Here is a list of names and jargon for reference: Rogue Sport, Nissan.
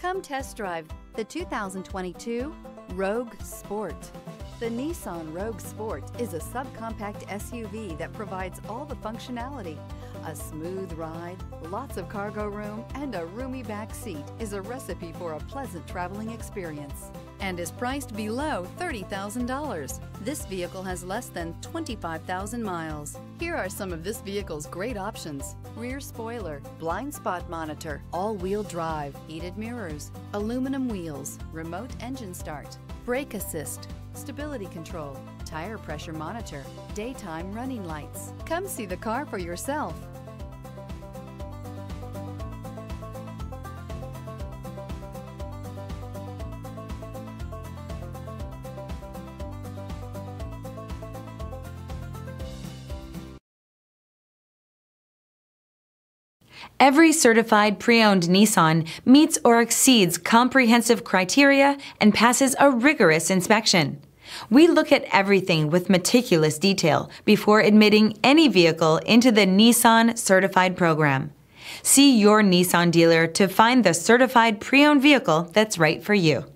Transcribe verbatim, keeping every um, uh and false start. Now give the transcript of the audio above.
Come test drive the two thousand twenty-two Rogue Sport. The Nissan Rogue Sport is a subcompact S U V that provides all the functionality. A smooth ride, lots of cargo room, and a roomy back seat is a recipe for a pleasant traveling experience and is priced below thirty thousand dollars. This vehicle has less than twenty-five thousand miles. Here are some of this vehicle's great options: rear spoiler, blind spot monitor, all-wheel drive, heated mirrors, aluminum wheels, remote engine start, brake assist, stability control, tire pressure monitor, daytime running lights. Come see the car for yourself. Every certified pre-owned Nissan meets or exceeds comprehensive criteria and passes a rigorous inspection. We look at everything with meticulous detail before admitting any vehicle into the Nissan Certified Program. See your Nissan dealer to find the certified pre-owned vehicle that's right for you.